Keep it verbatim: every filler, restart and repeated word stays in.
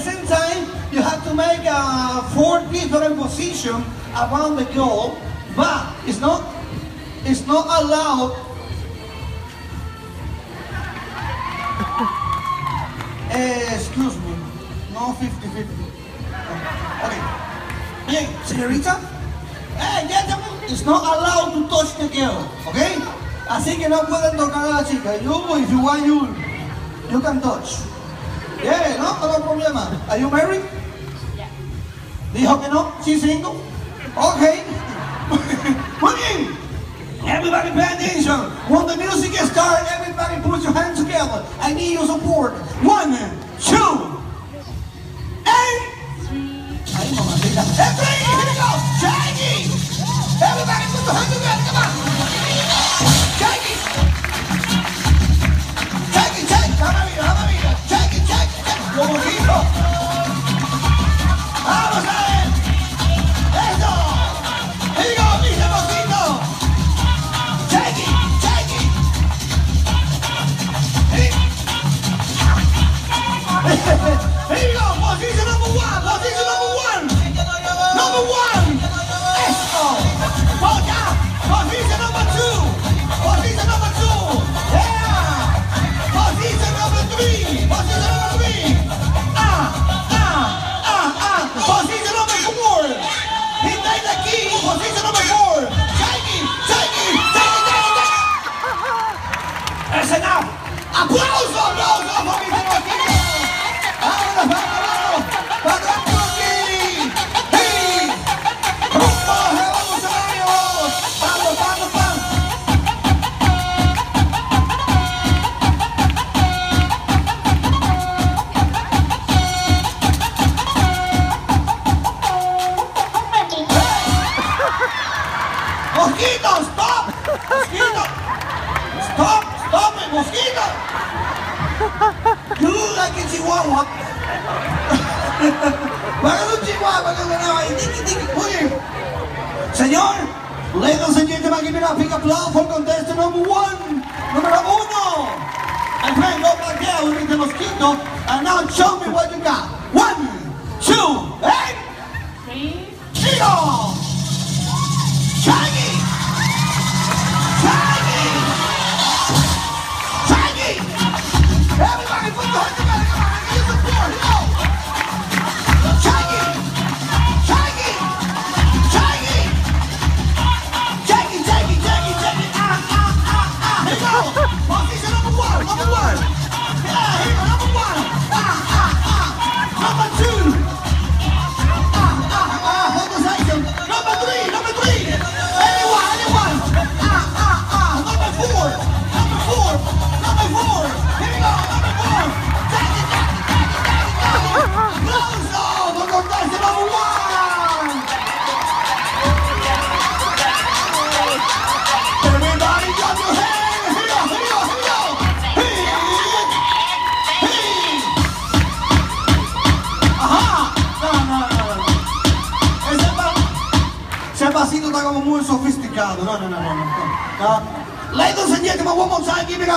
same time, you have to make uh, four different positions around the goal, but it's not, it's not allowed. eh, excuse me, no fifty fifty. Okay. Hey, señorita, hey, it's not allowed to touch the girl, okay? Así que no pueden tocar a la chica. You, if you want, you, you can touch. Yeah, no, no hay problema. Are you married? Yeah. Dijo que no, she's single. Okay. Muy bien. Everybody pay attention. When the music starts, everybody put your hands together. I need your support. One, two, and three. Ay, mamacita. And three, here we go. Shaggy. Everybody put your hands together. Come on. Shaggy. Shaggy, shaggy. Dame vida, dame vida. Shaggy, shaggy. Como dijo. Vamos a ver. Eso. Digo, mi amorcito. Shaggy, shaggy. Here you go. Position number one. Position number one. Number one. Eso. Well done. Position number two. Position number two. Yeah. Position number three. Position number three. Ah, ah, ah, ah. Position number four. He takes the key. Position number four. Shaggy, shaggy, shaggy, shaggy, shaggy. That's enough. Applause, applause, applause. Vámonos, vámonos. Para aquí. Sí. Rumbo, vamos a ellos. Vamos, vamos, vamos. Mosquito, stop! Mosquito! Stop! Stop it, mosquito! You look like a chihuahua. Para un chihuahua que ganaba y tiki tiki. Oye, señor, ladies and gentlemen, give it up, big applause for contestant number one, número uno. And then go back there with the mosquito and now show me what you got. One, two, and three, zero. Shaggy! Shaggy! Shaggy! Everybody put your hands together, come on, I need support, go! Shaggy! Shaggy! Shaggy! Shaggy, Shaggy, Shaggy, Shaggy, ah, ah, ah, ah, here we go! Position number one, number one! Yeah, here we go, number one! Ah, ah, ah! Number two! Ah, ah, ah, hold the section! Number three, number three! Anyone, anyone! Ah, ah, ah! Number four! Number four! Number four! Here we go! Number four! Take it, take it, take it, take it, take it! Close off! We're going to dance to number one! Everybody drop your hands! Here we go, here we go, here we go! Hey! Hey! Aha! No, no, no, no. Ese es para... Ese pasito está como muy sofisticado. No, no, no, no, no. Ladies and gentlemen, one more time, give it up.